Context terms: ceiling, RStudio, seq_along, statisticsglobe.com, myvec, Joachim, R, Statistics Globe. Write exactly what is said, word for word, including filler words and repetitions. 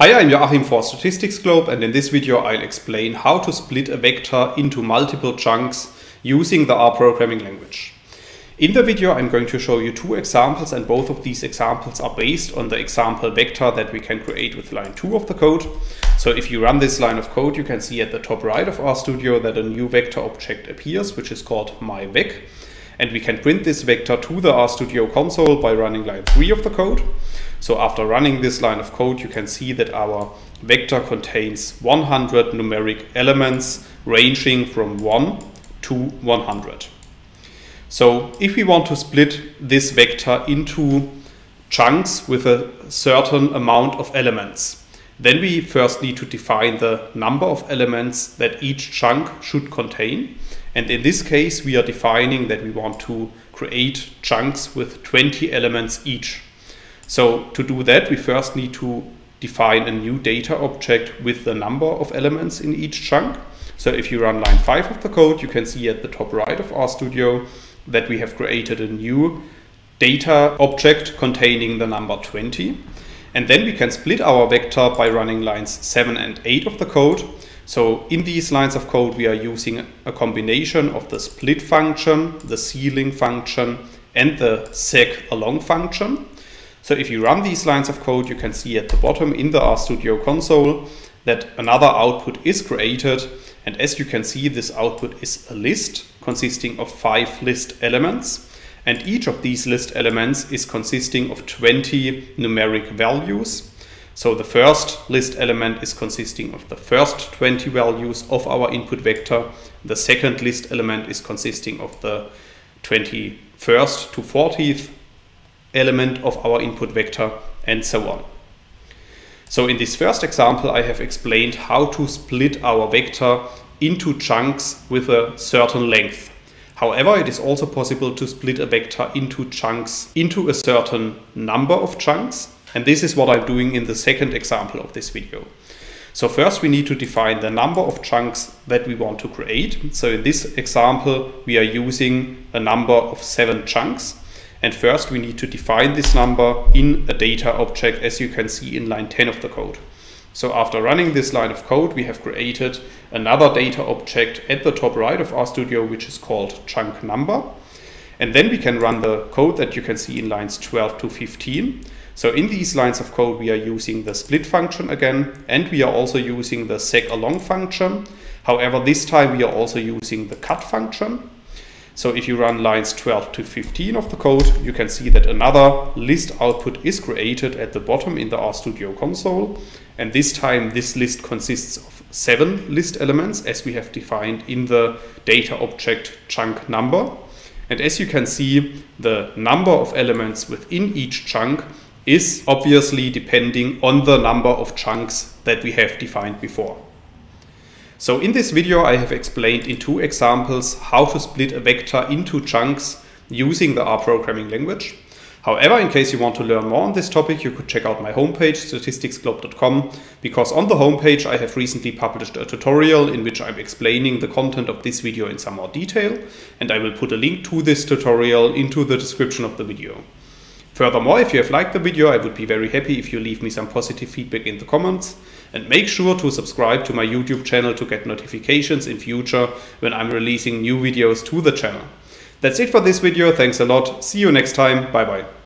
Hi, I'm Joachim for Statistics Globe, and in this video I'll explain how to split a vector into multiple chunks using the R programming language. In the video I'm going to show you two examples, and both of these examples are based on the example vector that we can create with line two of the code. So if you run this line of code, you can see at the top right of RStudio that a new vector object appears, which is called myvec. And we can print this vector to the RStudio console by running line three of the code. So after running this line of code, you can see that our vector contains one hundred numeric elements ranging from one to one hundred. So if we want to split this vector into chunks with a certain amount of elements, then we first need to define the number of elements that each chunk should contain. And in this case, we are defining that we want to create chunks with twenty elements each. So to do that, we first need to define a new data object with the number of elements in each chunk. So if you run line five of the code, you can see at the top right of RStudio that we have created a new data object containing the number twenty. And then we can split our vector by running lines seven and eight of the code. So in these lines of code, we are using a combination of the split function, the ceiling function, and the seq_along function. So if you run these lines of code, you can see at the bottom in the RStudio console that another output is created. And as you can see, this output is a list consisting of five list elements. And each of these list elements is consisting of twenty numeric values. So the first list element is consisting of the first twenty values of our input vector. The second list element is consisting of the twenty-first to fortieth element of our input vector, and so on. So in this first example, I have explained how to split our vector into chunks with a certain length. However, it is also possible to split a vector into chunks into a certain number of chunks. And this is what I'm doing in the second example of this video. So first we need to define the number of chunks that we want to create. So in this example, we are using a number of seven chunks. And first we need to define this number in a data object, as you can see in line ten of the code. So after running this line of code, we have created another data object at the top right of RStudio, which is called chunk number. And then we can run the code that you can see in lines twelve to fifteen. So in these lines of code, we are using the split function again, and we are also using the seq_along function. However, this time we are also using the cut function. So if you run lines twelve to fifteen of the code, you can see that another list output is created at the bottom in the RStudio console. And this time this list consists of seven list elements, as we have defined in the data object chunk number. And as you can see, the number of elements within each chunk is obviously depending on the number of chunks that we have defined before. So in this video, I have explained in two examples how to split a vector into chunks using the R programming language. However, in case you want to learn more on this topic, you could check out my homepage, statistics globe dot com, because on the homepage I have recently published a tutorial in which I'm explaining the content of this video in some more detail, and I will put a link to this tutorial into the description of the video. Furthermore, if you have liked the video, I would be very happy if you leave me some positive feedback in the comments, and make sure to subscribe to my YouTube channel to get notifications in future when I'm releasing new videos to the channel. That's it for this video. Thanks a lot. See you next time. Bye bye.